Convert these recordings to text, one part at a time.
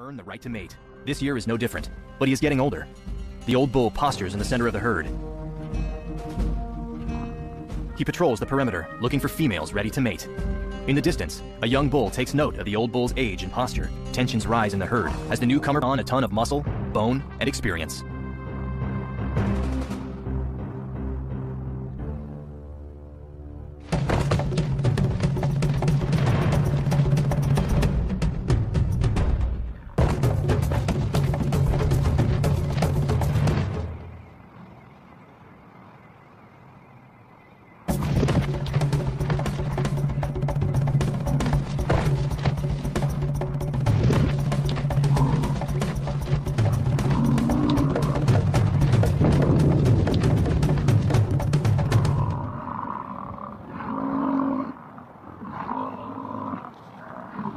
earn the right to mate. This year is no different, but he is getting older. The old bull postures in the center of the herd. He patrols the perimeter, looking for females ready to mate. In the distance, a young bull takes note of the old bull's age and posture. Tensions rise in the herd as the newcomer on a ton of muscle, bone, and experience.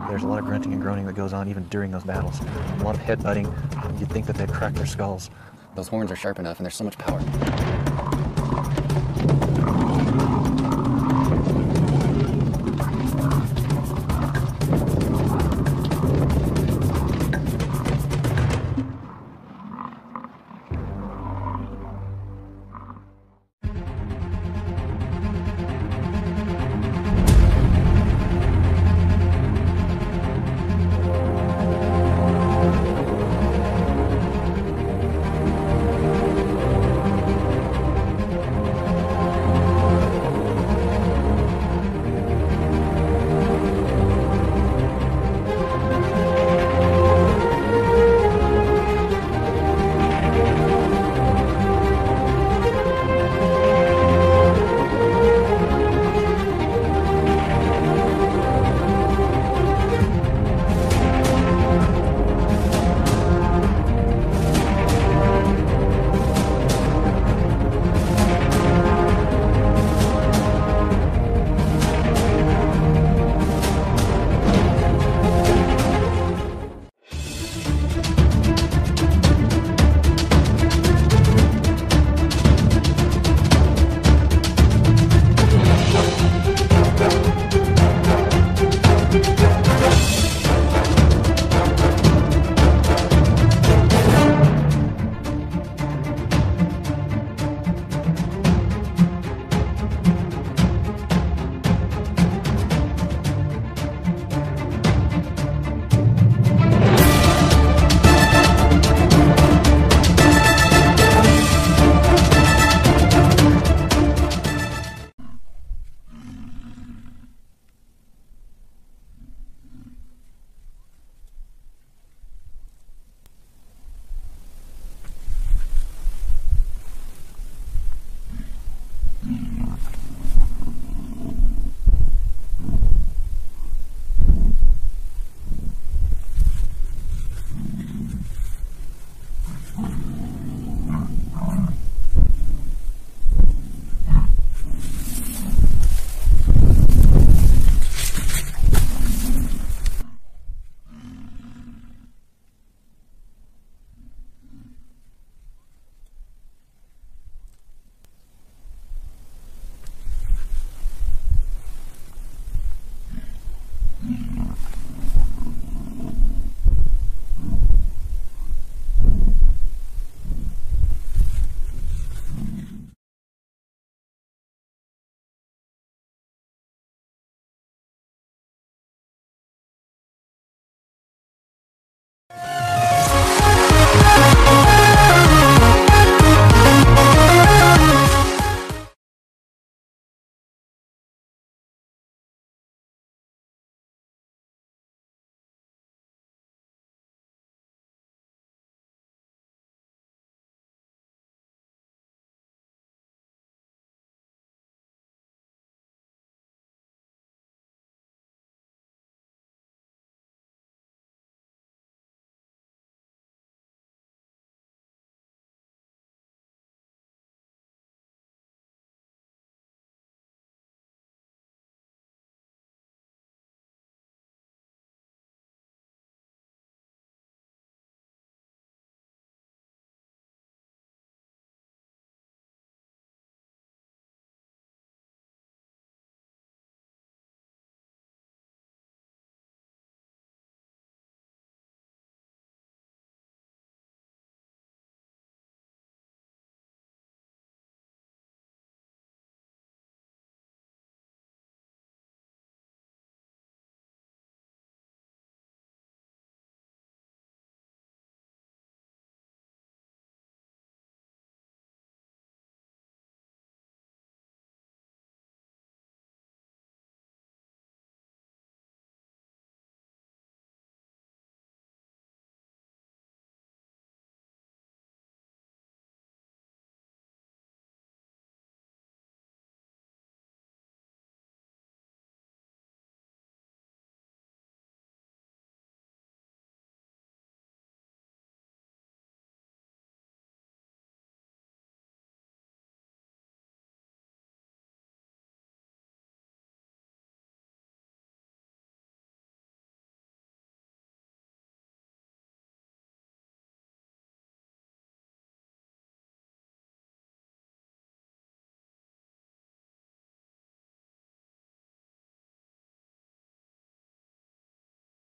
There's a lot of grunting and groaning that goes on even during those battles. A lot of headbutting. You'd think that they'd crack their skulls. Those horns are sharp enough and there's so much power.